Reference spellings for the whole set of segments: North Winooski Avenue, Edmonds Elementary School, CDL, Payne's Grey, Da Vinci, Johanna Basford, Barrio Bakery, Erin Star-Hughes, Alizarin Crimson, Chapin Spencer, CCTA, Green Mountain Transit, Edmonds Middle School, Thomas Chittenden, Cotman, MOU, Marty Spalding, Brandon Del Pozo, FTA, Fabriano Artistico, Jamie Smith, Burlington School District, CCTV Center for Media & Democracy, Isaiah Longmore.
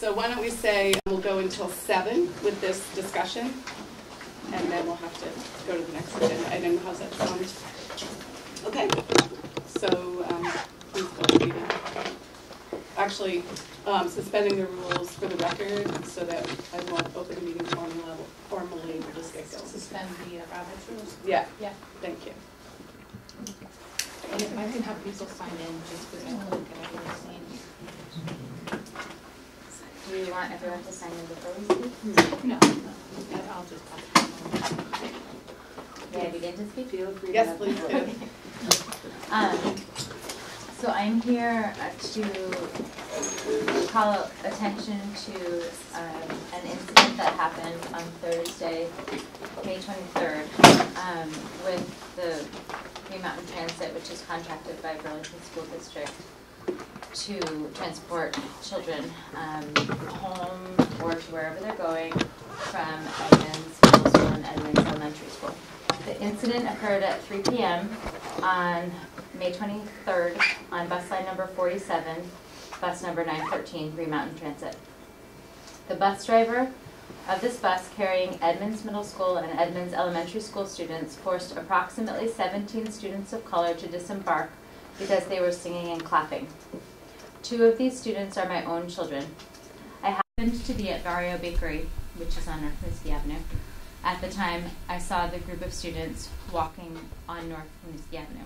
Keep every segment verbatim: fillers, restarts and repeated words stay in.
So why don't we say we'll go until seven with this discussion, and then we'll have to go to the next agenda item. How's that sound? Okay. So um, please go to meeting. Actually, um, suspending the rules for the record so that I won't open the meeting formally. Formally, we'll just get going. Suspend the uh, Robert's rules. Yeah. Yeah. Thank you. And if I can have people sign in, just because I couldn't get everyone to sign in. Do you want everyone to sign in before we speak? No. no. I'll just pass it on. May I begin to speak? Feel free. Yes, please do. Okay. um, so I'm here uh, to call attention to um, an incident that happened on Thursday, May twenty-third, um, with the Green Mountain Transit, which is contracted by Burlington School District to transport children um, home or to wherever they're going from Edmonds Middle School and Edmonds Elementary School. The incident occurred at three p m on May twenty-third on bus line number forty-seven, bus number nine fourteen, Green Mountain Transit. The bus driver of this bus carrying Edmonds Middle School and Edmonds Elementary School students forced approximately seventeen students of color to disembark because they were singing and clapping. Two of these students are my own children. I happened to be at Barrio Bakery, which is on North Winooski Avenue. At the time, I saw the group of students walking on North Winooski Avenue.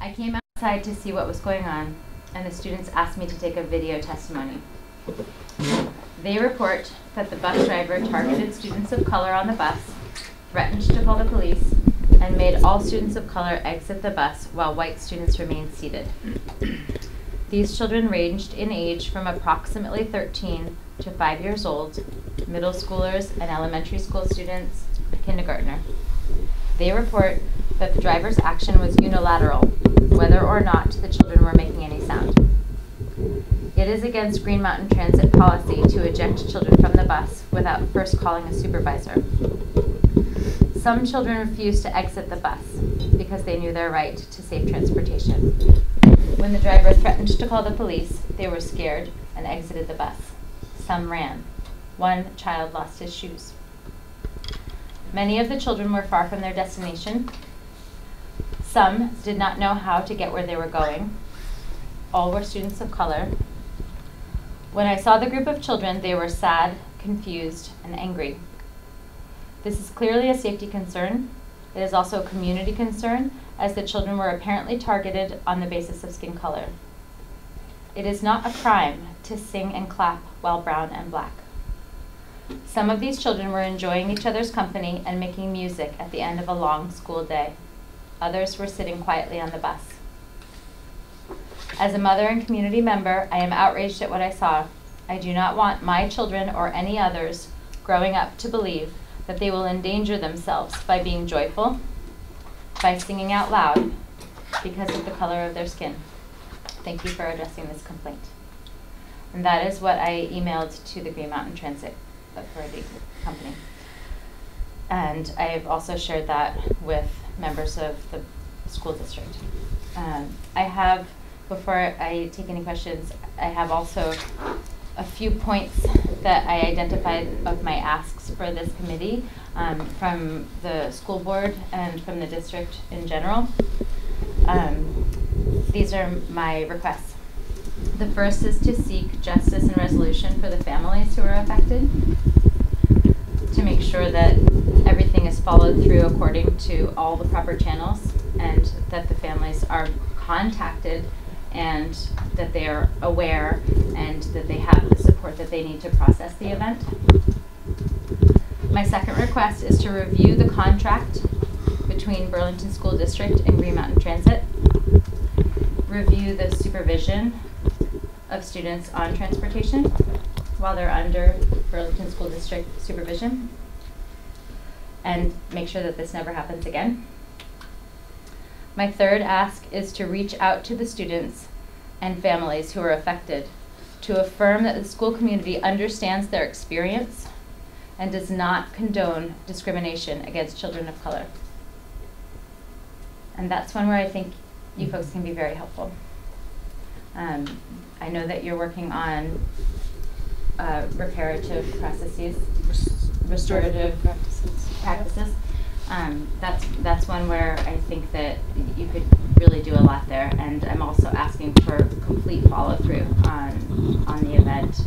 I came outside to see what was going on, and the students asked me to take a video testimony. They report that the bus driver targeted students of color on the bus, threatened to call the police, and made all students of color exit the bus while white students remained seated. These children ranged in age from approximately thirteen to five years old, middle schoolers and elementary school students, a kindergartner. They report that the driver's action was unilateral, whether or not the children were making any sound. It is against Green Mountain Transit policy to eject children from the bus without first calling a supervisor. Some children refused to exit the bus because they knew their right to safe transportation. When the driver threatened to call the police, they were scared and exited the bus. Some ran. One child lost his shoes. Many of the children were far from their destination. Some did not know how to get where they were going. All were students of color. When I saw the group of children, they were sad, confused, and angry. This is clearly a safety concern. It is also a community concern, as the children were apparently targeted on the basis of skin color. It is not a crime to sing and clap while brown and black. Some of these children were enjoying each other's company and making music at the end of a long school day. Others were sitting quietly on the bus. As a mother and community member, I am outraged at what I saw. I do not want my children or any others growing up to believe that they will endanger themselves by being joyful, by singing out loud, because of the color of their skin. Thank you for addressing this complaint. And that is what I emailed to the Green Mountain Transit Authority company. And I have also shared that with members of the school district. Um, I have, before I take any questions, I have also a few points that I identified of my asks for this committee um, from the school board and from the district in general. Um, these are my requests. The first is to seek justice and resolution for the families who are affected, to make sure that everything is followed through according to all the proper channels, and that the families are contacted and that they are aware and that they have the support that they need to process the event. My second request is to review the contract between Burlington School District and Green Mountain Transit, review the supervision of students on transportation while they're under Burlington School District supervision, and make sure that this never happens again. My third ask is to reach out to the students and families who are affected, to affirm that the school community understands their experience and does not condone discrimination against children of color. And that's one where I think you folks can be very helpful. Um, I know that you're working on uh, reparative processes, restorative practices. practices. Um, that's that's one where I think that you could really do a lot there, and I'm also asking for complete follow through on on the event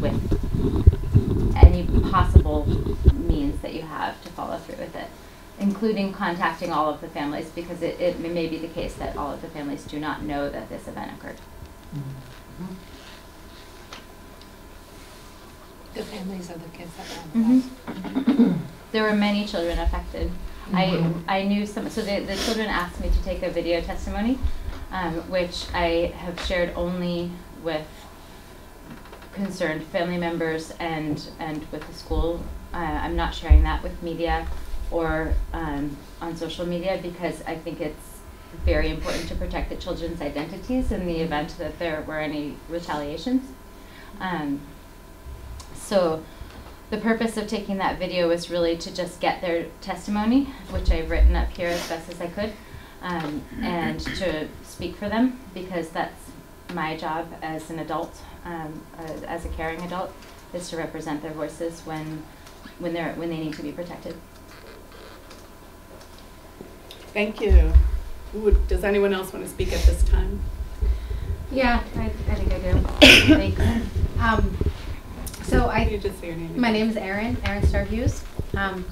with any possible means that you have to follow through with it, including contacting all of the families, because it, it may be the case that all of the families do not know that this event occurred. Mm-hmm. The families of the kids that were on the bus. Mm-hmm. There were many children affected. Mm-hmm. I I knew some, so the, the children asked me to take a video testimony, um, which I have shared only with concerned family members and, and with the school. Uh, I'm not sharing that with media or um, on social media, because I think it's very important to protect the children's identities in the event that there were any retaliations. Um, so. The purpose of taking that video was really to just get their testimony, which I've written up here as best as I could, um, and to speak for them, because that's my job as an adult, um, uh, as a caring adult, is to represent their voices when, when they're when they need to be protected. Thank you. Would, does anyone else want to speak at this time? Yeah, I, I think I do. Thanks. Um, So I, you just say your name my name is Erin, Erin Star-Hughes. Um,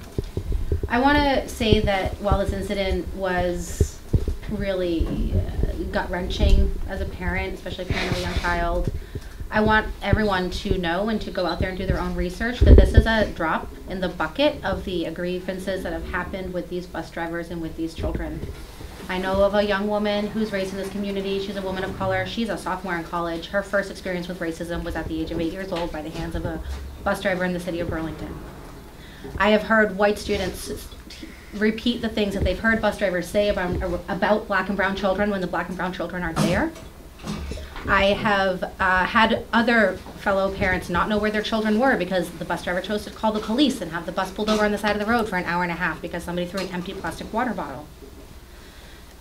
I want to say that while this incident was really uh, gut-wrenching as a parent, especially parent of a young child, I want everyone to know and to go out there and do their own research that this is a drop in the bucket of the grievances that have happened with these bus drivers and with these children. I know of a young woman who's raised in this community. She's a woman of color. She's a sophomore in college. Her first experience with racism was at the age of eight years old by the hands of a bus driver in the city of Burlington. I have heard white students repeat the things that they've heard bus drivers say about, about black and brown children when the black and brown children aren't there. I have uh, had other fellow parents not know where their children were because the bus driver chose to call the police and have the bus pulled over on the side of the road for an hour and a half because somebody threw an empty plastic water bottle.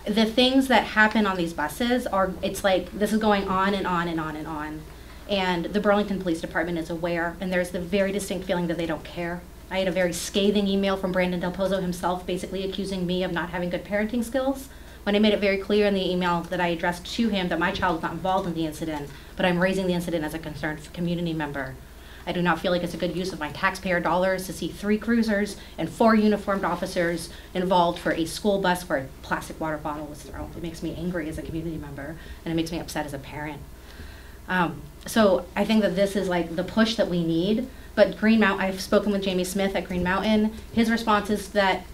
The things that happen on these buses are, it's like, this is going on and on and on and on. And the Burlington Police Department is aware, and there's the very distinct feeling that they don't care. I had a very scathing email from Brandon Del Pozo himself basically accusing me of not having good parenting skills, when I made it very clear in the email that I addressed to him that my child was not involved in the incident, but I'm raising the incident as a concerned community member. I do not feel like it's a good use of my taxpayer dollars to see three cruisers and four uniformed officers involved for a school bus where a plastic water bottle was thrown. It makes me angry as a community member, and it makes me upset as a parent. Um, so I think that this is like the push that we need, but Green Mountain, I've spoken with Jamie Smith at Green Mountain. His response is that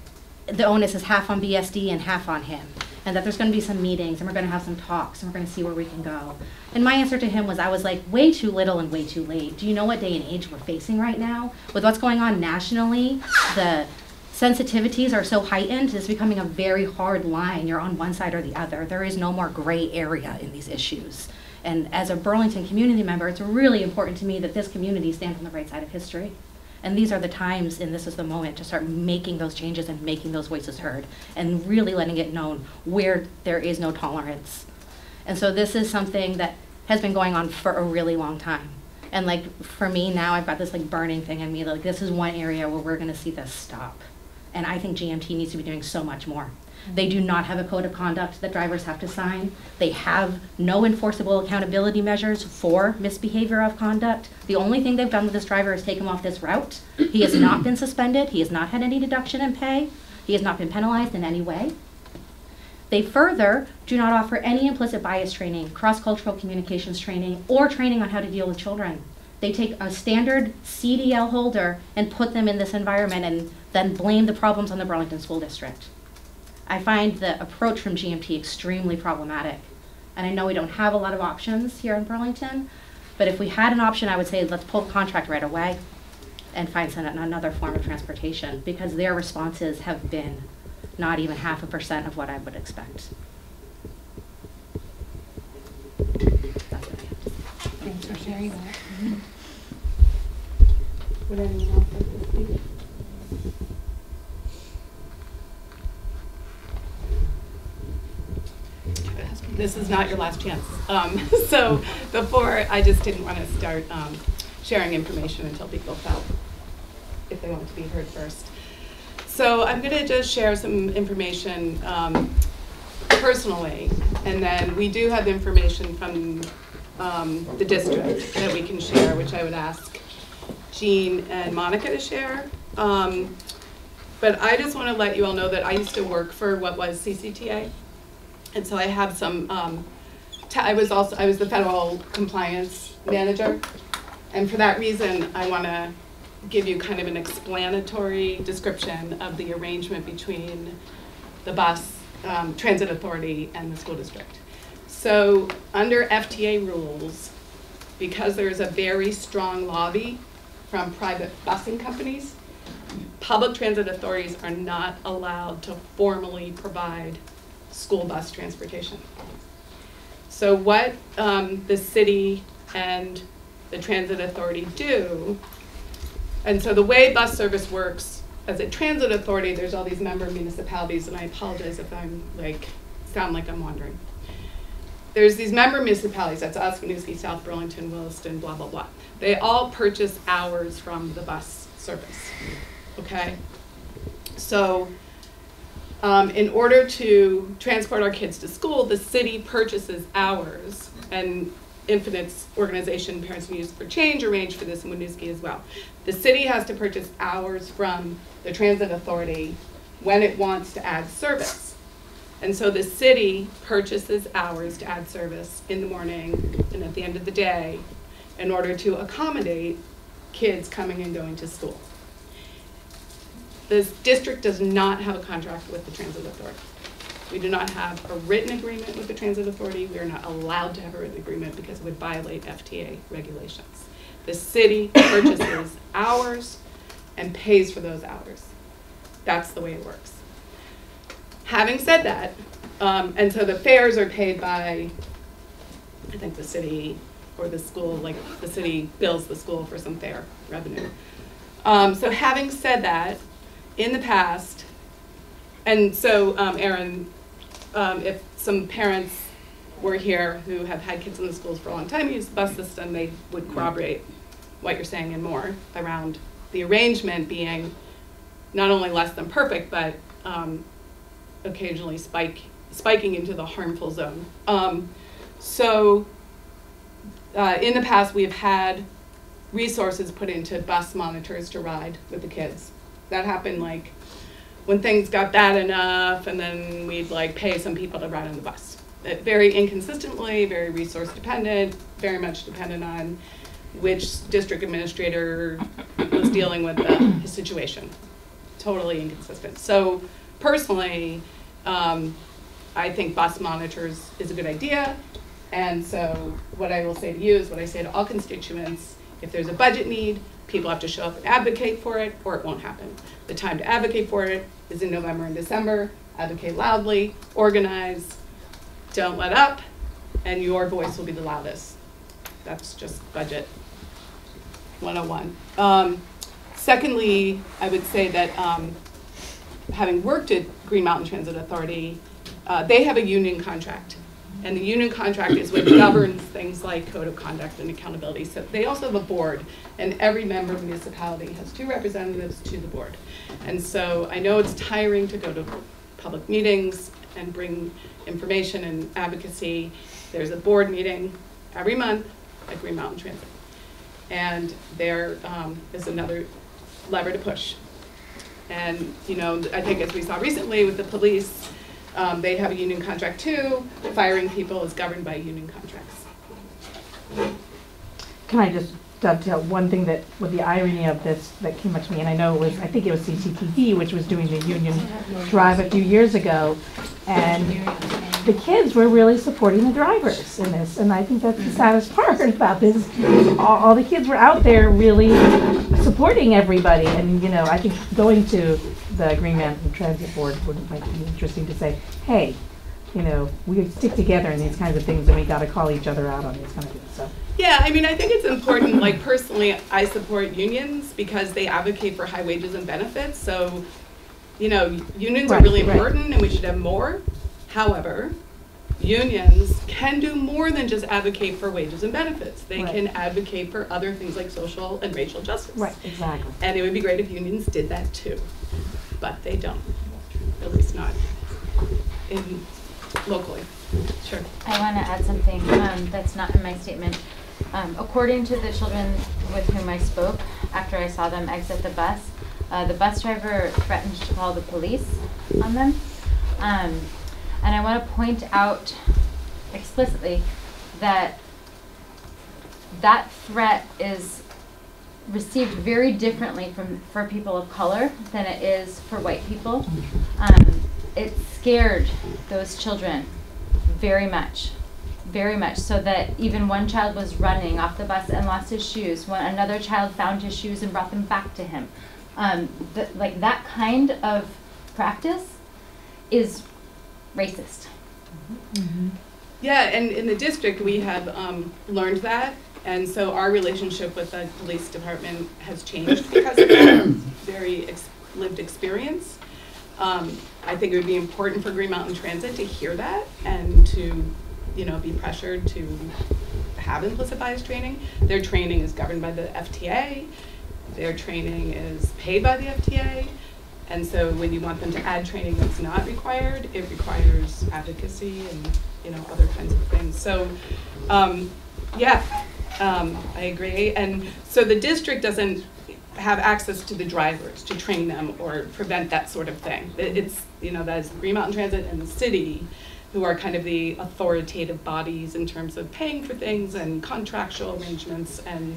the onus is half on B S D and half on him, and that there's going to be some meetings, and we're going to have some talks, and we're going to see where we can go. And my answer to him was, I was like, way too little and way too late. Do you know what day and age we're facing right now? With what's going on nationally, the sensitivities are so heightened, it's becoming a very hard line. You're on one side or the other. There is no more gray area in these issues. And as a Burlington community member, it's really important to me that this community stands on the right side of history. And these are the times, and this is the moment to start making those changes and making those voices heard and really letting it known where there is no tolerance. And so this is something that has been going on for a really long time. And like for me now, I've got this like burning thing in me, like this is one area where we're gonna see this stop. And I think G M T needs to be doing so much more. They do not have a code of conduct that drivers have to sign. They have no enforceable accountability measures for misbehavior of conduct. The only thing they've done with this driver is take him off this route. He has not been suspended. He has not had any deduction in pay. He has not been penalized in any way. They further do not offer any implicit bias training, cross-cultural communications training, or training on how to deal with children. They take a standard C D L holder and put them in this environment and then blame the problems on the Burlington School District. I find the approach from G M T extremely problematic. And I know we don't have a lot of options here in Burlington, but if we had an option, I would say let's pull the contract right away and find some, another form of transportation, because their responses have been not even half a percent of what I would expect. That's what I have to say. Thanks for sharing that. Mm-hmm. Would anyone else like to speak? This is not your last chance. Um, so before, I just didn't want to start um, sharing information until people felt if they want to be heard first. So I'm going to just share some information um, personally, and then we do have information from um, the district that we can share, which I would ask Jean and Monica to share. Um, but I just want to let you all know that I used to work for what was C C T A, and so I have some, um, I was also, I was the federal compliance manager, and for that reason I want to give you kind of an explanatory description of the arrangement between the bus um, transit authority and the school district. So under F T A rules, because there is a very strong lobby from private busing companies, public transit authorities are not allowed to formally provide school bus transportation. So what um, the city and the transit authority do, and so the way bus service works as a transit authority, there's all these member municipalities, and I apologize if I'm like, sound like I'm wandering. There's these member municipalities, that's us, Winooski, South Burlington, Williston, blah, blah, blah. They all purchase hours from the bus service, okay? So um, in order to transport our kids to school, the city purchases hours, and Infinite's organization, Parents in Use for Change, arranged for this in Winooski as well. The city has to purchase hours from the transit authority when it wants to add service. And so the city purchases hours to add service in the morning and at the end of the day in order to accommodate kids coming and going to school. The district does not have a contract with the transit authority. We do not have a written agreement with the transit authority. We are not allowed to have a written agreement because it would violate F T A regulations. The city purchases hours and pays for those hours. That's the way it works. Having said that, um, and so the fares are paid by, I think the city or the school, like the city bills the school for some fare revenue. Um, so having said that, in the past, and so um, Aaron, Um, if some parents were here who have had kids in the schools for a long time use the bus system, they would corroborate what you're saying and more around the arrangement being not only less than perfect, but um, occasionally spike, spiking into the harmful zone. Um, so uh, in the past, we have had resources put into bus monitors to ride with the kids. That happened like when things got bad enough, and then we'd like pay some people to ride on the bus. It, very inconsistently, very resource dependent, very much dependent on which district administrator was dealing with the situation. Totally inconsistent. So personally, um, I think bus monitors is a good idea. And so what I will say to you is what I say to all constituents: if there's a budget need, people have to show up and advocate for it, or it won't happen. The time to advocate for it is in November and December. Advocate loudly, organize, don't let up, and your voice will be the loudest. That's just budget one oh one. Um, secondly, I would say that um, having worked at Green Mountain Transit Authority, uh, they have a union contract, and the union contract is what governs things like code of conduct and accountability. So they also have a board, and every member of the municipality has two representatives to the board. And so I know it's tiring to go to public meetings and bring information and advocacy. There's a board meeting every month at Green Mountain Transit. And there um, is another lever to push. And you know, I think as we saw recently with the police, Um, they have a union contract too. Firing people is governed by union contracts. Can I just dovetail one thing that, with the irony of this that came up to me, and I know it was, I think it was C C T V, which was doing the union drive a few years ago, and the kids were really supporting the drivers in this, and I think that's the saddest part about this. All, all the kids were out there really supporting everybody, and you know, I think going to the Green Mountain Transit Board would might be interesting to say, hey, you know, we stick together in these kinds of things, and we got to call each other out on these kinds of things. So yeah, I mean, I think it's important. Like personally, I support unions because they advocate for high wages and benefits. So, you know, unions right, are really right. important, and we should have more. However, unions can do more than just advocate for wages and benefits. They right. can advocate for other things like social and racial justice. Right, exactly. And it would be great if unions did that too, but they don't, at least not in locally. Sure. I want to add something um, that's not in my statement. Um, according to the children with whom I spoke, after I saw them exit the bus, uh, the bus driver threatened to call the police on them. Um, and I want to point out explicitly that that threat is received very differently from, for people of color than it is for white people. Um, it scared those children very much, very much, so that even one child was running off the bus and lost his shoes. One, another child found his shoes and brought them back to him. Um, th like that kind of practice is racist. Mm-hmm. Yeah, and in the district we have um, learned that, and so our relationship with the police department has changed because of that very ex lived experience. Um, I think it would be important for Green Mountain Transit to hear that and to, you know, be pressured to have implicit bias training. Their training is governed by the F T A. Their training is paid by the F T A. And so when you want them to add training that's not required, it requires advocacy and, you know, other kinds of things. So, um, yeah, um, I agree. And so the district doesn't have access to the drivers to train them or prevent that sort of thing. It, it's, you know, that's Green Mountain Transit and the city who are kind of the authoritative bodies in terms of paying for things and contractual arrangements and,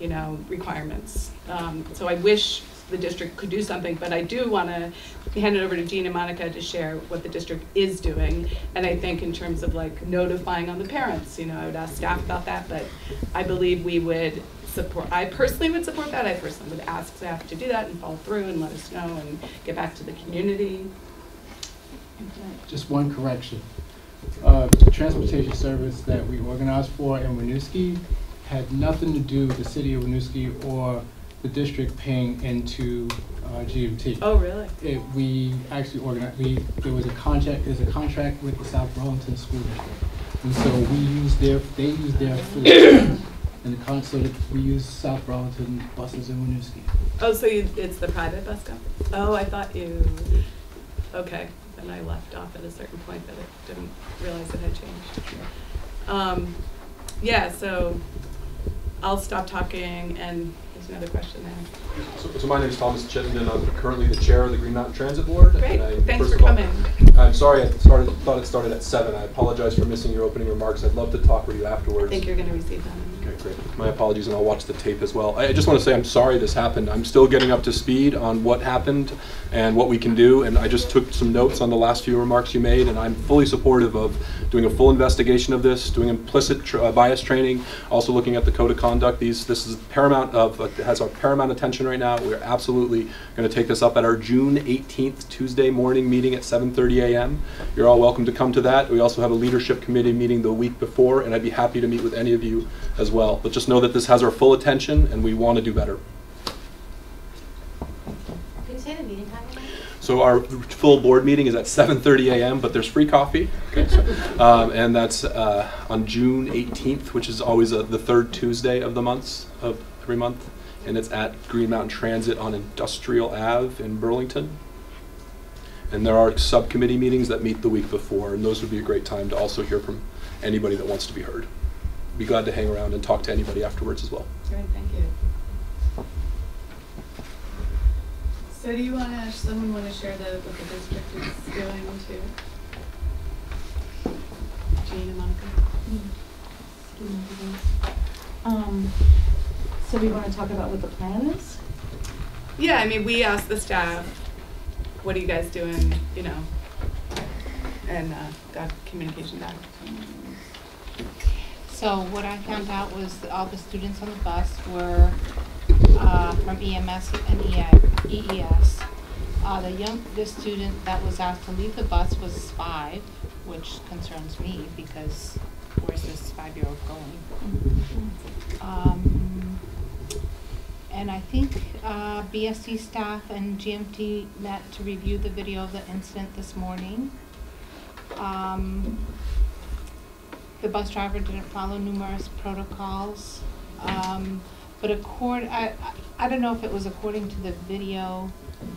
you know, requirements. Um, so I wish the district could do something, but I do want to hand it over to Jean and Monica to share what the district is doing. And I think in terms of like notifying on the parents, you know, I would ask staff about that, but I believe we would support, I personally would support that. I personally would ask staff to do that and follow through and let us know and get back to the community. Just one correction. Uh, the transportation service that we organized for in Winooski had nothing to do with the city of Winooski or the district paying into uh, G M T. Oh, really? It, we actually organized. We there was a contract. There's a contract with the South Burlington School District, and so we use their. They use their fleet, and the con so we use South Burlington buses in Winooski. Oh, so you, it's the private bus company? Oh, I thought you. Okay, then I left off at a certain point that I didn't realize it had changed. Um, yeah. So I'll stop talking and. Another question there. So, so my name is Thomas Chittenden. I'm currently the chair of the Green Mountain Transit Board. Great. I, Thanks for coming. All, I'm sorry I started, thought it started at seven. I apologize for missing your opening remarks. I'd love to talk with you afterwards. I think you're going to receive them. Okay, great. My apologies, and I'll watch the tape as well. I, I just want to say I'm sorry this happened. I'm still getting up to speed on what happened and what we can do, and I just took some notes on the last few remarks you made, and I'm fully supportive of doing a full investigation of this, doing implicit tr uh, bias training, also looking at the code of conduct. These, this is paramount of, uh, has our paramount attention right now. We're absolutely going to take this up at our June eighteenth Tuesday morning meeting at seven thirty a m You're all welcome to come to that. We also have a leadership committee meeting the week before, and I'd be happy to meet with any of you as well. Well, but just know that this has our full attention and we want to do better. Can you say the meeting time again? So our full board meeting is at seven thirty a m but there's free coffee. Okay, so, um, and that's uh, on June eighteenth, which is always uh, the third Tuesday of the month, of every month. And it's at Green Mountain Transit on Industrial Avenue in Burlington. And there are subcommittee meetings that meet the week before, and those would be a great time to also hear from anybody that wants to be heard. Be glad to hang around and talk to anybody afterwards as well. Great, thank you. So, do you want to? Someone want to share the, what the district is going to? Jean and Monica. Mm-hmm. Um. So, we want to talk about what the plan is. Yeah, I mean, we asked the staff, "What are you guys doing?" You know, and uh, got communication back. So what I found out was that all the students on the bus were uh, from E M S and E E S. Uh, the young, the student that was asked to leave the bus was five, which concerns me because where's this five-year-old going? Um, and I think uh, B S C staff and G M T met to review the video of the incident this morning. Um, The bus driver didn't follow numerous protocols. Um, but accord, I, I don't know if it was according to the video.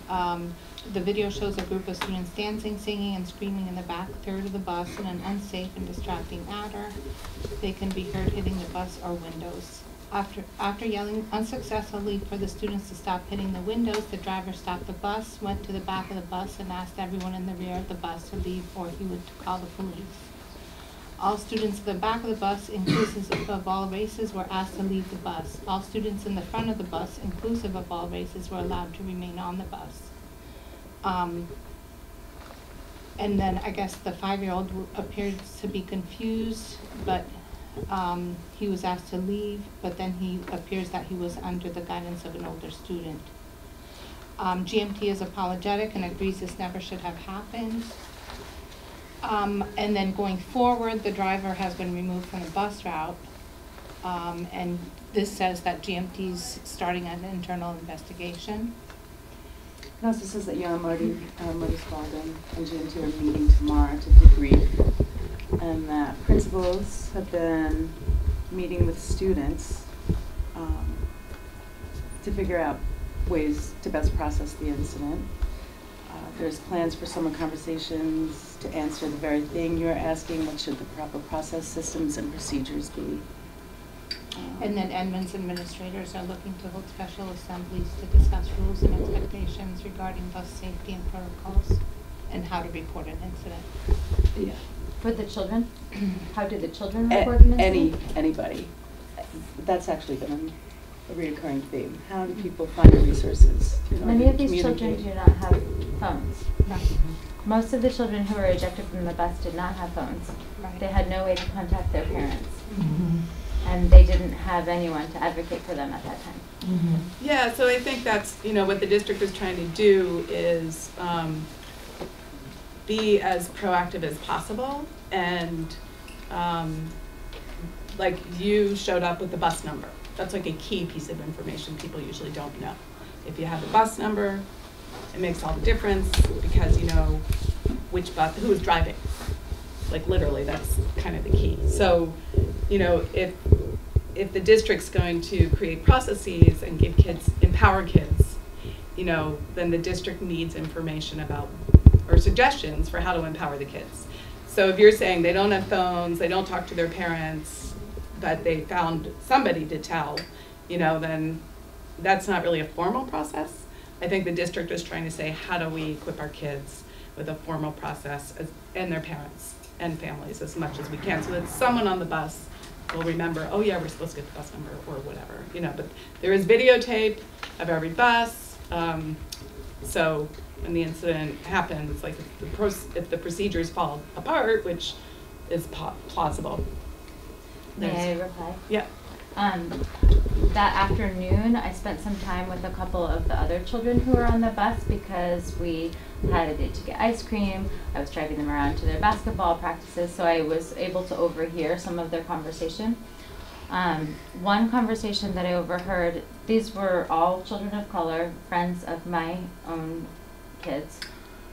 Um, the video shows a group of students dancing, singing, and screaming in the back third of the bus in an unsafe and distracting manner. They can be heard hitting the bus or windows. After, after yelling unsuccessfully for the students to stop hitting the windows, the driver stopped the bus, went to the back of the bus, and asked everyone in the rear of the bus to leave or he would call the police. All students at the back of the bus, inclusive of all races, were asked to leave the bus. All students in the front of the bus, inclusive of all races, were allowed to remain on the bus. Um, and then I guess the five-year-old appeared to be confused, but Um, he was asked to leave, but then he appears that he was under the guidance of an older student. Um, G M T is apologetic and agrees this never should have happened. Um, and then going forward, the driver has been removed from the bus route. Um, and this says that G M T's starting an internal investigation. It also says that Yellow Marty, uh, Marty Spalding and G M T are meeting tomorrow to debrief. And that principals have been meeting with students um, to figure out ways to best process the incident. Uh, there's plans for summer conversations to answer the very thing you're asking, what should the proper process systems and procedures be? Um, and then Edmonds administrators are looking to hold special assemblies to discuss rules and expectations regarding bus safety and protocols and how to report an incident. Yeah. For the children? How did the children report an incident? Any, anybody. That's actually been a reoccurring theme. How do people find resources? Many of these children do not have phones. No. Most of the children who were ejected from the bus did not have phones. Right. They had no way to contact their parents. Mm-hmm. And they didn't have anyone to advocate for them at that time. Mm-hmm. Yeah, so I think that's, you know, what the district is trying to do is um, be as proactive as possible, and um, like you showed up with the bus number. That's like a key piece of information people usually don't know. If you have a bus number, it makes all the difference because you know which bus, who is driving. Like literally, that's kind of the key. So, you know, if if the district's going to create processes and give kids, empower kids, you know, then the district needs information about or suggestions for how to empower the kids. So if you're saying they don't have phones, they don't talk to their parents, but they found somebody to tell, you know, then that's not really a formal process. I think the district is trying to say, how do we equip our kids with a formal process as, and their parents and families as much as we can so that someone on the bus will remember, oh yeah, we're supposed to get the bus number or whatever, you know, but there is videotape of every bus. Um, so. When the incident happens, like if the, proce if the procedures fall apart, which is plausible. May I reply? Yeah. Um, that afternoon, I spent some time with a couple of the other children who were on the bus because we had a date to get ice cream. I was driving them around to their basketball practices, so I was able to overhear some of their conversation. Um, one conversation that I overheard, these were all children of color, friends of my own kids,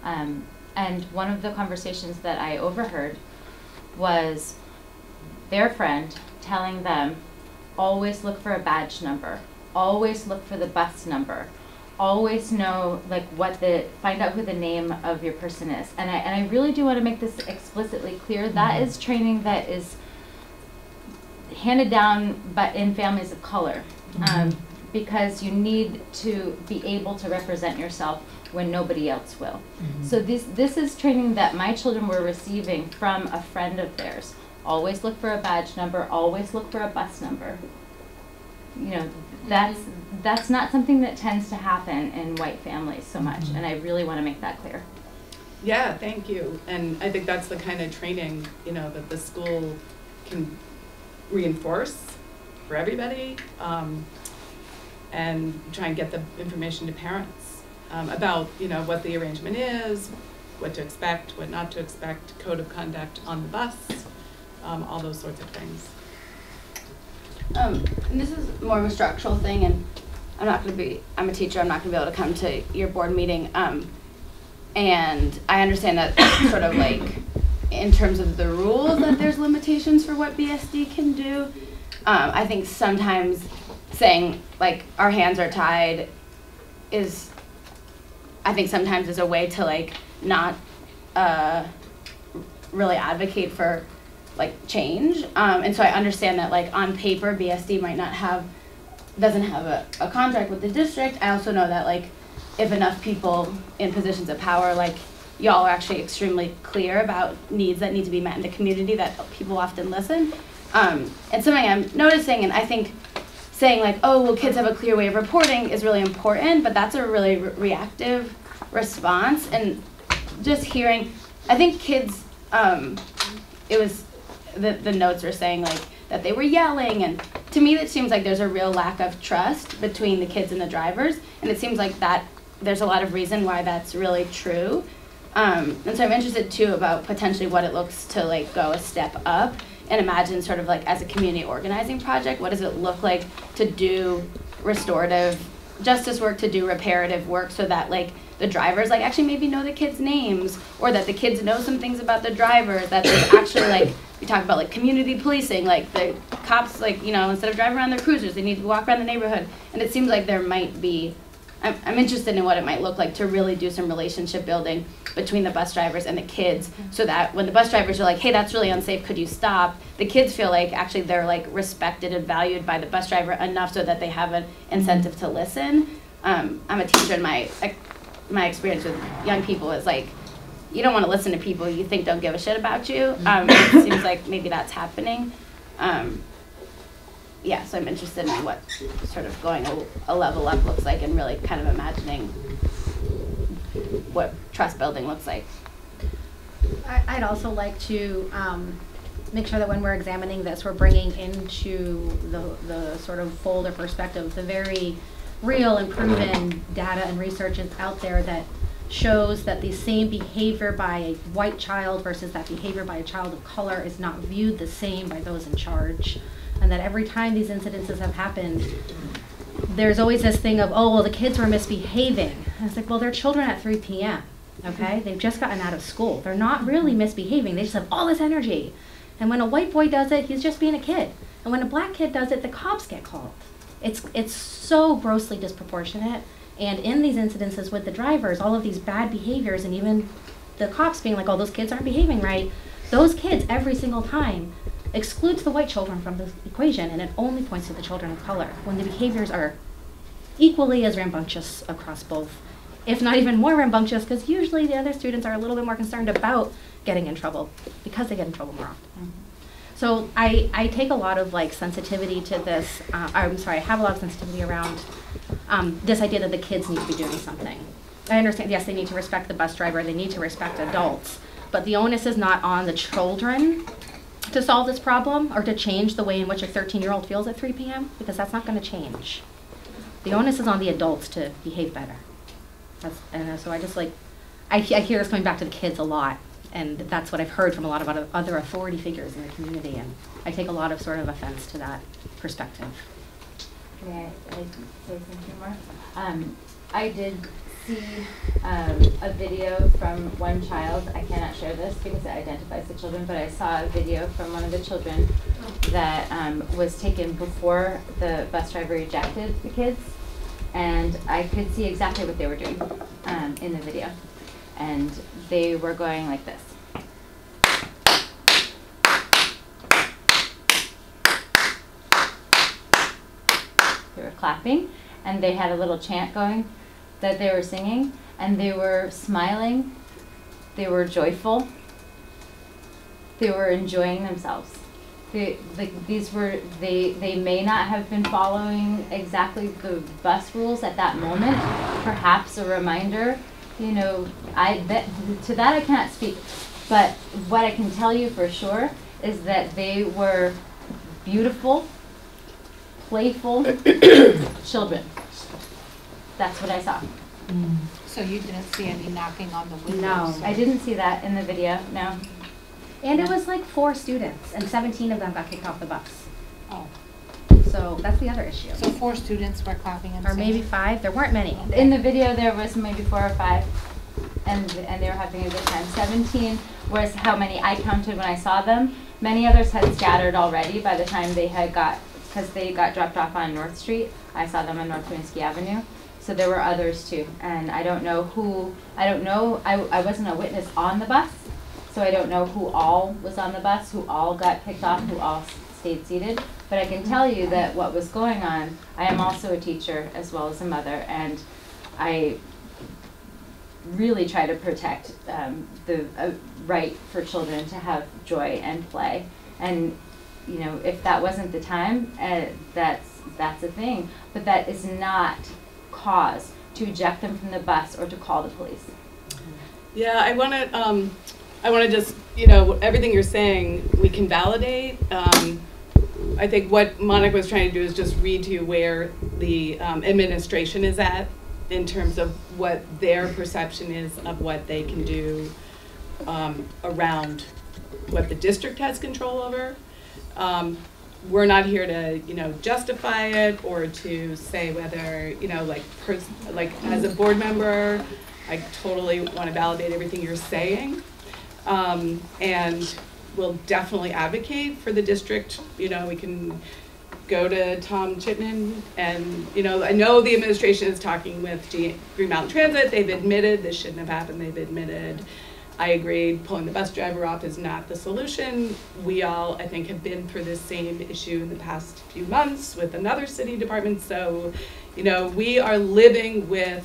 um, and one of the conversations that I overheard was their friend telling them, always look for a badge number, always look for the bus number, always know like what the, find out who the name of your person is. And I, and I really do want to make this explicitly clear, that is training that is handed down but in families of color, um, because you need to be able to represent yourself when nobody else will. Mm-hmm. So this this is training that my children were receiving from a friend of theirs. Always look for a badge number, always look for a bus number. You know, that's that's not something that tends to happen in white families so much, mm-hmm. and I really want to make that clear. Yeah, thank you. And I think that's the kind of training, you know, that the school can reinforce for everybody, um, and try and get the information to parents um, about, you know, what the arrangement is, what to expect, what not to expect, code of conduct on the bus, um, all those sorts of things. Um, and this is more of a structural thing, and I'm not going to be, I'm a teacher, I'm not going to be able to come to your board meeting, um, and I understand that sort of like in terms of the rules that there's limitations for what B S D can do. Um, I think sometimes saying like our hands are tied is, I think sometimes is a way to like not uh, really advocate for like change. Um, and so I understand that like on paper B S D might not have, doesn't have a, a contract with the district. I also know that like if enough people in positions of power, like y'all are actually extremely clear about needs that need to be met in the community that people often listen. Um, and something I'm noticing, and I think saying like, oh, well, kids have a clear way of reporting is really important, but that's a really re reactive response. And just hearing, I think kids, um, it was, the, the notes were saying like that they were yelling, and to me, it seems like there's a real lack of trust between the kids and the drivers, and it seems like that there's a lot of reason why that's really true. Um, and so I'm interested too about potentially what it looks to like go a step up and imagine sort of like as a community organizing project, what does it look like to do restorative justice work, to do reparative work so that like the drivers like actually maybe know the kids' names, or that the kids know some things about the drivers, that there's actually like, we talk about like community policing, like the cops like, you know, instead of driving around their cruisers, they need to walk around the neighborhood. And it seems like there might be, I'm, I'm interested in what it might look like to really do some relationship building between the bus drivers and the kids, so that when the bus drivers are like, hey, that's really unsafe, could you stop? The kids feel like actually they're like respected and valued by the bus driver enough so that they have an incentive to listen. Um, I'm a teacher, and my, my experience with young people is like, you don't want to listen to people you think don't give a shit about you. Um, it seems like maybe that's happening. Um, Yeah, so I'm interested in what sort of going a, a level up looks like, and really kind of imagining what trust building looks like. I, I'd also like to um, make sure that when we're examining this, we're bringing into the, the sort of fold or perspective the very real and proven data and research out there that shows that the same behavior by a white child versus that behavior by a child of color is not viewed the same by those in charge. And that every time these incidences have happened, there's always this thing of, oh, well, the kids were misbehaving. And it's like, well, they're children at three P M, okay? They've just gotten out of school. They're not really misbehaving. They just have all this energy. And when a white boy does it, he's just being a kid. And when a black kid does it, the cops get called. It's, it's so grossly disproportionate. And in these incidences with the drivers, all of these bad behaviors, and even the cops being like, oh, those kids aren't behaving right, those kids every single time excludes the white children from the equation, and it only points to the children of color when the behaviors are equally as rambunctious across both, if not even more rambunctious, because usually the other students are a little bit more concerned about getting in trouble because they get in trouble more often. Mm-hmm. So I, I take a lot of like sensitivity to this, uh, I'm sorry, I have a lot of sensitivity around um, this idea that the kids need to be doing something. I understand, yes, they need to respect the bus driver, they need to respect adults, but the onus is not on the children to solve this problem or to change the way in which a thirteen-year-old feels at three P M because that's not going to change. The onus is on the adults to behave better. That's, and so I just like, I, I hear this coming back to the kids a lot, and that's what I've heard from a lot of other authority figures in the community, and I take a lot of sort of offense to that perspective. May I say something more? Um, I did see um, a video from one child. I cannot share this because it identifies the children, but I saw a video from one of the children that um, was taken before the bus driver ejected the kids, and I could see exactly what they were doing um, in the video, and they were going like this. They were clapping, and they had a little chant going that they were singing, and they were smiling, they were joyful, they were enjoying themselves. They, the, these were, they, they may not have been following exactly the bus rules at that moment, perhaps a reminder, you know, I, that, to that I cannot speak, but what I can tell you for sure is that they were beautiful, playful children. That's what I saw. Mm. So you didn't see any knocking on the windows? No, so. I didn't see that in the video, no. And no. It was like four students, and seventeen of them got kicked off the bus. Oh. So that's the other issue. So four students were clapping and Or singing. Maybe five, there weren't many. In the video there was maybe four or five. and, and they were having a good time. seventeen was how many I counted when I saw them. Many others had scattered already by the time they had got, because they got dropped off on North Street. I saw them on North Winooski Avenue. So there were others too. And I don't know who, I don't know, I, I wasn't a witness on the bus. So I don't know who all was on the bus, who all got picked off, who all stayed seated. But I can tell you that what was going on, I am also a teacher as well as a mother, and I really try to protect um, the uh, right for children to have joy and play. And you know, if that wasn't the time, uh, that's, that's a thing. But that is not cause to eject them from the bus or to call the police. Yeah, I want to, um, I want to just, you know, everything you're saying, we can validate. Um, I think what Monica was trying to do is just read to you where the um, administration is at in terms of what their perception is of what they can do um, around what the district has control over. Um, we're not here to, you know, justify it or to say whether, you know, like, pers like as a board member, I totally want to validate everything you're saying. Um, and we'll definitely advocate for the district. You know, we can go to Tom Chittenden, and, you know, I know the administration is talking with G Green Mountain Transit. They've admitted this shouldn't have happened. They've admitted, I agreed, pulling the bus driver off is not the solution. We all, I think, have been through this same issue in the past few months with another city department. So, you know, we are living with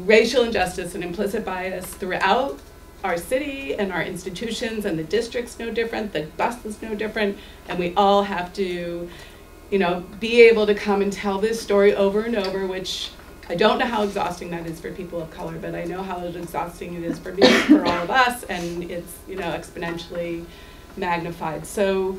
racial injustice and implicit bias throughout our city and our institutions, and the district's no different, the bus is no different, and we all have to, you know, be able to come and tell this story over and over, which I don't know how exhausting that is for people of color, but I know how exhausting it is for me, for all of us, and it's, you know, exponentially magnified. So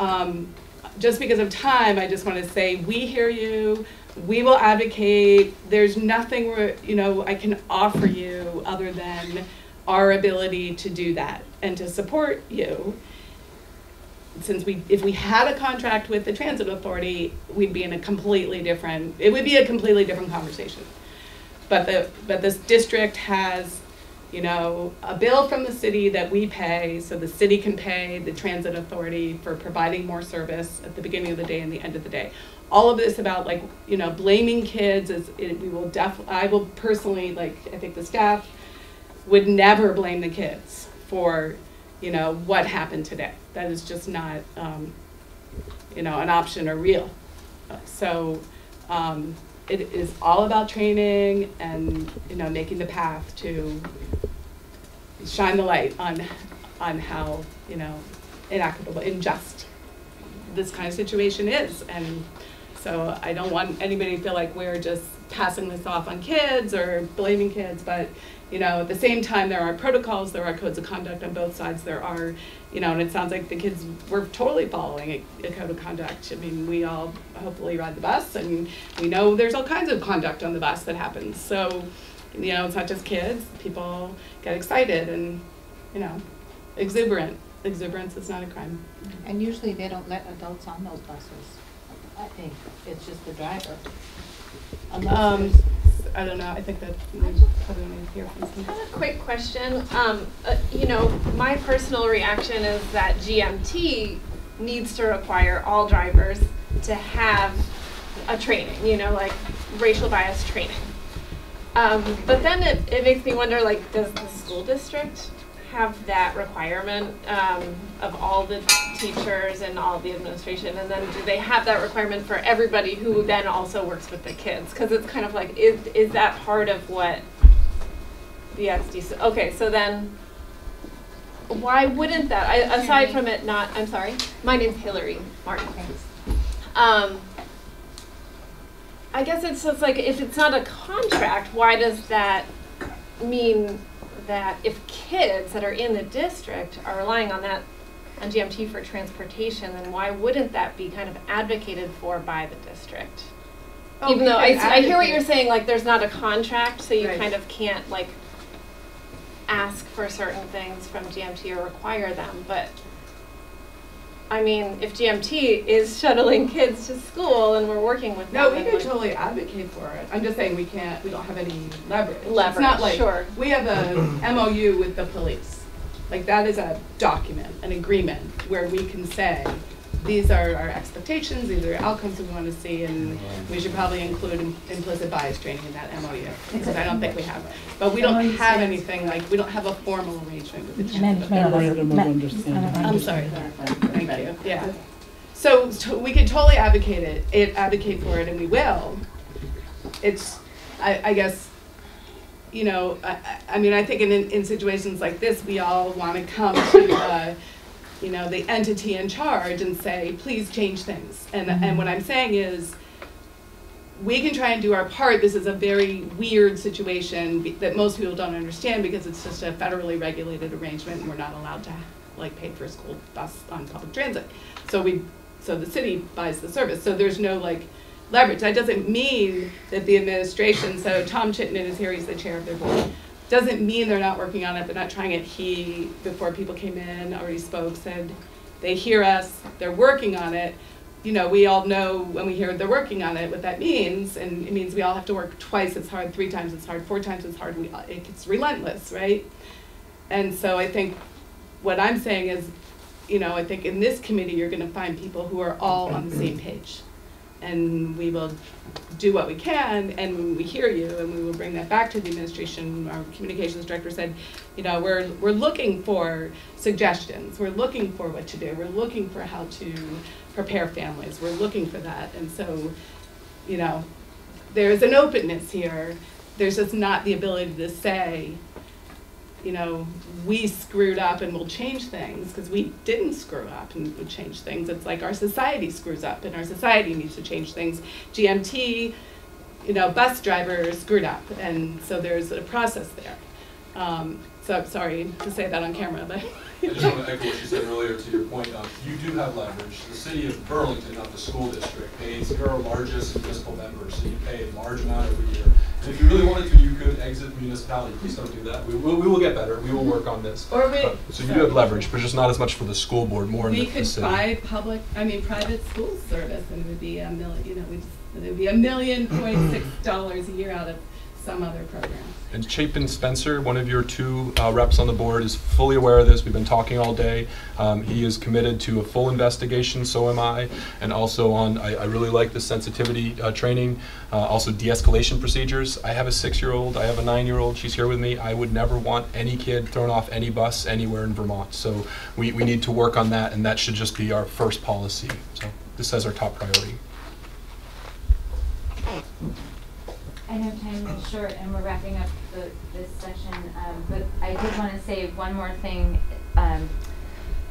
um, just because of time, I just want to say we hear you. We will advocate. There's nothing we're, you know, I can offer you other than our ability to do that and to support you. Since we, if we had a contract with the transit authority, we'd be in a completely different, it would be a completely different conversation. But the, but this district has, you know, a bill from the city that we pay, so the city can pay the transit authority for providing more service at the beginning of the day and the end of the day. All of this about, like, you know, blaming kids is, it, we will def, I will personally, like, I think the staff would never blame the kids for, you know, what happened today. That is just not, um, you know, an option or real. So um, it is all about training and, you know, making the path to shine the light on, on how, you know, inequitable, unjust this kind of situation is. And so I don't want anybody to feel like we're just passing this off on kids or blaming kids, but, you know, at the same time, there are protocols, there are codes of conduct on both sides, there are, you know, and it sounds like the kids were totally following a, a code of conduct. I mean, we all hopefully ride the bus, and we know there's all kinds of conduct on the bus that happens. So, you know, it's not just kids, people get excited and, you know, exuberant. Exuberance is not a crime. And usually they don't let adults on those buses. I think it's just the driver. Um, I don't know. I think that we probably need to hear from somebody. I have a quick question. Um, uh, you know, my personal reaction is that G M T needs to require all drivers to have a training, you know, like racial bias training. Um, but then it, it makes me wonder, like, does the school district have that requirement um, of all the teachers and all the administration, and then do they have that requirement for everybody who then also works with the kids? Because it's kind of like, is, is that part of what the S D C? Okay, so then why wouldn't that? I, aside from it not, I'm sorry, my name's Hillary Martin. Um, I guess it's just like, if it's not a contract, why does that mean that if kids that are in the district are relying on that, on G M T for transportation, then why wouldn't that be kind of advocated for by the district? Oh, even though I, I hear what you're saying, like there's not a contract, so you right. kind of can't like ask for certain things from G M T or require them, but I mean, if G M T is shuttling kids to school and we're working with no, them. No, we could totally advocate for it. I'm just saying we can't, we don't have any leverage. Leverage, it's not like sure. We have a M O U with the police. Like that is a document, an agreement where we can say, these are our expectations, these are outcomes we want to see, and we should probably include im implicit bias training in that M O U, because I don't think we have it. But we don't have anything, like, we don't have a formal arrangement with the children. I'm sorry. Thank you. Yeah. So we could totally advocate it, it, advocate for it, and we will. It's, I, I guess, you know, I, I mean, I think in, in situations like this, we all want to come to, uh, you know, the entity in charge and say, please change things. And, mm-hmm. and what I'm saying is, we can try and do our part. This is a very weird situation be, that most people don't understand because it's just a federally regulated arrangement and we're not allowed to like pay for a school bus on public transit. So we, so the city buys the service. So there's no like leverage. That doesn't mean that the administration, so Tom Chittenden is here, he's the chair of their board. Doesn't mean they're not working on it, they're not trying it. He, before people came in, already spoke, said they hear us, they're working on it. You know, we all know when we hear they're working on it what that means, and it means we all have to work twice as hard, three times as hard, four times as hard, we, it's relentless, right? And so I think what I'm saying is, you know, I think in this committee you're gonna find people who are all on the same page. And we will do what we can, and we hear you, and we will bring that back to the administration. Our communications director said, you know, we're, we're looking for suggestions. We're looking for what to do. We're looking for how to prepare families. We're looking for that. And so, you know, there's an openness here. There's just not the ability to say, you know, we screwed up and we'll change things because we didn't screw up and we'll change things. It's like our society screws up and our society needs to change things. G M T, you know, bus drivers screwed up, and so there's a process there. Um, so I'm sorry to say that on camera, but. I just want to echo what you said earlier to your point of you do have leverage. The city of Burlington, not the school district, pays your largest municipal member, so you pay a large amount every year. If you really wanted to, you could exit the municipality. Please don't do that. We will, we will get better. We will work on this. Or we, so you do have leverage, but just not as much for the school board, more in the city. We could buy public, I mean, private school service, and it would be a million, you know, we'd, it would be a million point six dollars a year out of some other program. And Chapin Spencer, one of your two uh, reps on the board, is fully aware of this. We've been talking all day. Um, he is committed to a full investigation, so am I. And also on, I, I really like the sensitivity uh, training, uh, also de-escalation procedures. I have a six-year-old, I have a nine-year-old, she's here with me. I would never want any kid thrown off any bus anywhere in Vermont. So we, we need to work on that, and that should just be our first policy. So this has our top priority. I know time is short and we're wrapping up the, this section, um, but I did want to say one more thing. Um,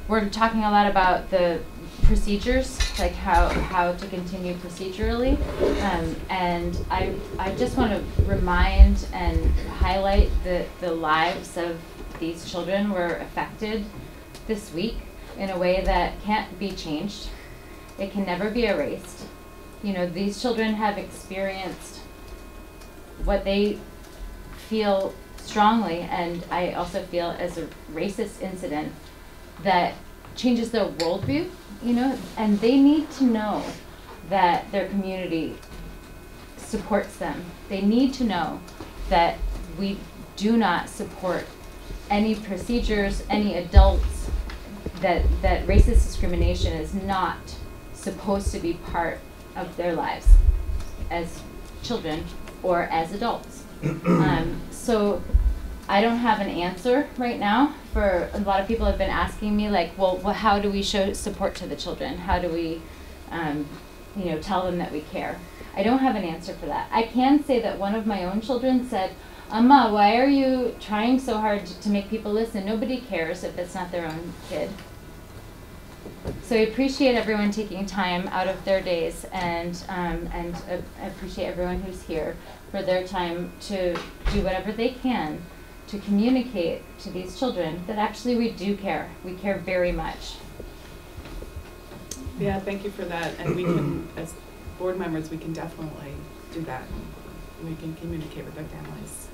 we're talking a lot about the procedures, like how, how to continue procedurally, um, and I, I just want to remind and highlight that the lives of these children were affected this week in a way that can't be changed. It can never be erased. You know, these children have experienced what they feel strongly, and I also feel as a racist incident that changes their worldview, you know, and they need to know that their community supports them. They need to know that we do not support any procedures, any adults, that, that racist discrimination is not supposed to be part of their lives as children or as adults. Um, so I don't have an answer right now. For a lot of people have been asking me, like, well, well how do we show support to the children? How do we um, you know, tell them that we care? I don't have an answer for that. I can say that one of my own children said, Amma, why are you trying so hard to, to make people listen? Nobody cares if it's not their own kid. So I appreciate everyone taking time out of their days, and um, and uh, appreciate everyone who's here for their time to do whatever they can to communicate to these children that actually we do care. We care very much. Yeah, thank you for that. And we can, as board members, we can definitely do that. We can communicate with their families.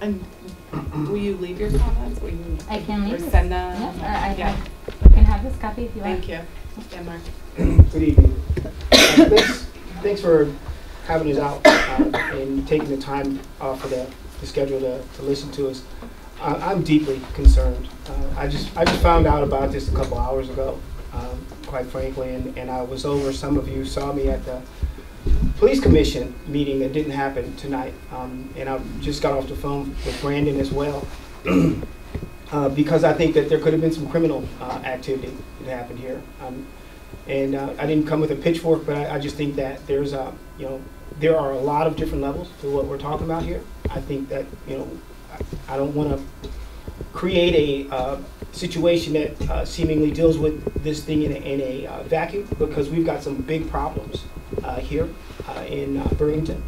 And will you leave your comments? Will you I can leave. Or send them? Yep. Or I, yeah. I can have this copy if you want. Thank you. Yeah, Mark. Good evening. Uh, thanks, thanks for having us out uh, and taking the time off of the, the schedule to, to listen to us. Uh, I'm deeply concerned. Uh, I just I just found out about this a couple hours ago, um, quite frankly, and, and I was over. Some of you saw me at the Police Commission meeting that didn't happen tonight, um, and I just got off the phone with Brandon as well, uh, because I think that there could have been some criminal uh, activity that happened here. Um, and uh, I didn't come with a pitchfork, but I, I just think that there's a, you know, there are a lot of different levels to what we're talking about here. I think that, you know, I, I don't want to create a uh, situation that uh, seemingly deals with this thing in a, in a uh, vacuum, because we've got some big problems uh, here uh, in uh, Burlington.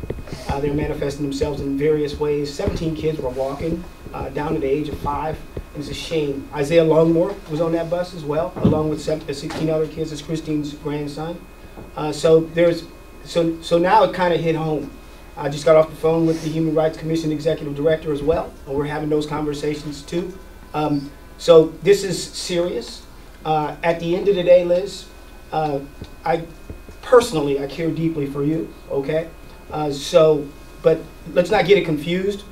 Uh, they're manifesting themselves in various ways. seventeen kids were walking uh, down to the age of five. It's a shame. Isaiah Longmore was on that bus as well, along with sixteen other kids. It's Christine's grandson. Uh, so there's, so so now it kind of hit home. I just got off the phone with the Human Rights Commission Executive Director as well, and we're having those conversations too. Um, so this is serious. Uh, at the end of the day, Liz, uh, I personally I care deeply for you. Okay. Uh, so, but let's not get it confused.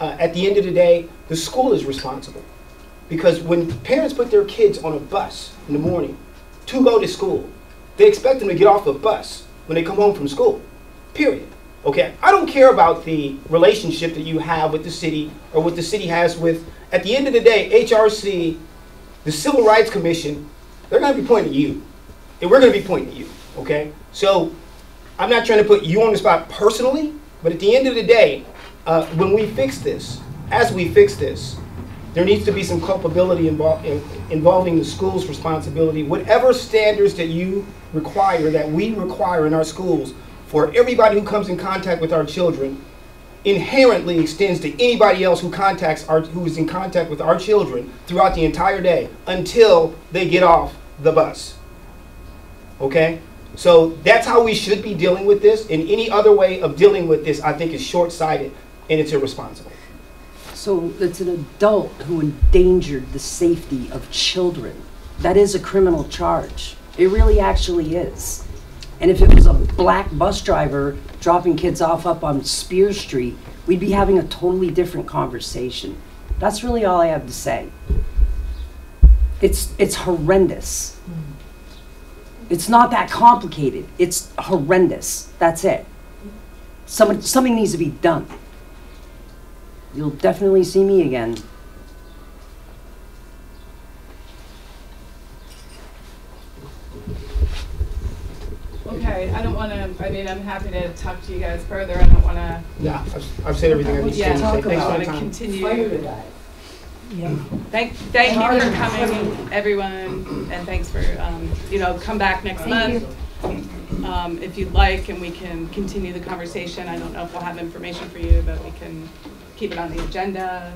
Uh, at the end of the day, the school is responsible. Because when parents put their kids on a bus in the morning to go to school, they expect them to get off the bus when they come home from school, period. Okay, I don't care about the relationship that you have with the city or what the city has with, at the end of the day, H R C, the Civil Rights Commission, they're gonna be pointing at you. And we're gonna be pointing at you, okay? So I'm not trying to put you on the spot personally, but at the end of the day, uh, when we fix this, as we fix this, there needs to be some culpability involved in, involving the school's responsibility. Whatever standards that you require, that we require in our schools for everybody who comes in contact with our children, inherently extends to anybody else who contacts our, who is in contact with our children throughout the entire day until they get off the bus. Okay? So that's how we should be dealing with this. And any other way of dealing with this, I think, is short-sighted and it's irresponsible. So it's an adult who endangered the safety of children. That is a criminal charge. It really actually is. And if it was a black bus driver dropping kids off up on Spear Street, we'd be having a totally different conversation. That's really all I have to say. It's, it's horrendous. It's not that complicated. It's horrendous. That's it. Some, something needs to be done. You'll definitely see me again. Okay, I don't want to, I mean, I'm happy to talk to you guys further. I don't want to. Yeah, I've, I've said everything I need to say. Yeah, I just want to continue. Yeah. Thank, thank you for coming, everyone, and thanks for, um, you know, come back next month. Um, if you'd like, and we can continue the conversation. I don't know if we'll have information for you, but we can keep it on the agenda.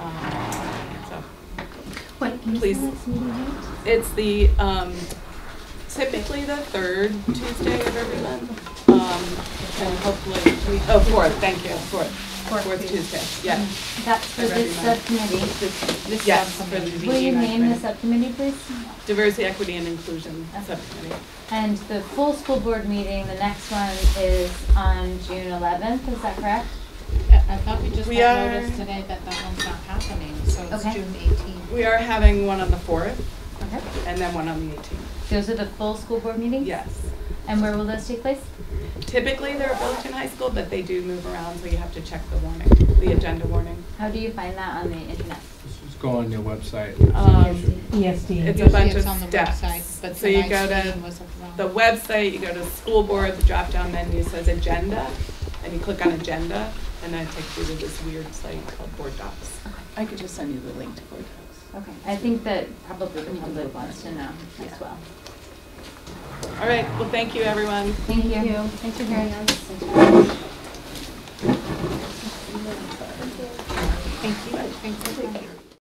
Um, so, what, please, it's the um, typically the third Tuesday of every month, um, and hopefully we, oh fourth. Thank you, fourth, fourth, fourth Tuesday. Yeah, mm-hmm. That's for this subcommittee. This yes, subcommittee. Will you name the subcommittee, please? Diversity, Equity, and Inclusion okay. Subcommittee. And the full school board meeting, the next one is on June eleventh, is that correct? I thought we just we had noticed today that that one's not happening, so it's okay. June eighteenth. We are having one on the fourth, okay. And then one on the eighteenth. Those are the full school board meetings? Yes. And where will those take place? Typically they're at Burlington High School, but they do move around, so you have to check the warning, the agenda warning. How do you find that on the internet? Go on your website. Um, E S D. It's a bunch it's of on steps. The website, but so you go to the website, you go to school board, the drop down menu says agenda, and you click on agenda, and then it takes you to this weird site called board docs. Okay. I could just send you the link to board docs. Okay. I think that probably the public wants to know yeah. as well. All right. Well, thank you, everyone. Thank you. Thank you. Thanks for hearing us.